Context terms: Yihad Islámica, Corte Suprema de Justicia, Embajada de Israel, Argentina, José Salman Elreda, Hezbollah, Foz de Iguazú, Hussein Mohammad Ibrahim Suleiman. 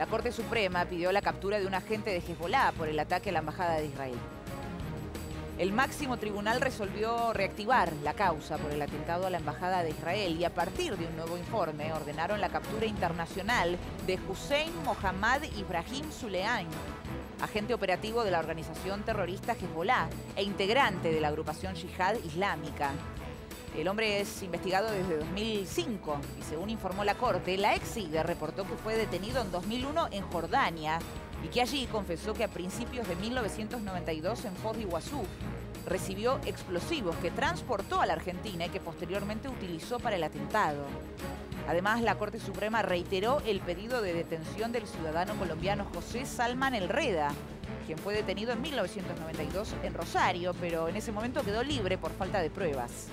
La Corte Suprema pidió la captura de un agente de Hezbollah por el ataque a la Embajada de Israel. El máximo tribunal resolvió reactivar la causa por el atentado a la Embajada de Israel y a partir de un nuevo informe ordenaron la captura internacional de Hussein Mohammad Ibrahim Suleiman, agente operativo de la organización terrorista Hezbollah e integrante de la agrupación Yihad Islámica. El hombre es investigado desde 2005 y según informó la Corte, la ex-sigue reportó que fue detenido en 2001 en Jordania y que allí confesó que a principios de 1992 en Foz de Iguazú recibió explosivos que transportó a la Argentina y que posteriormente utilizó para el atentado. Además, la Corte Suprema reiteró el pedido de detención del ciudadano colombiano José Salman Elreda, quien fue detenido en 1992 en Rosario, pero en ese momento quedó libre por falta de pruebas.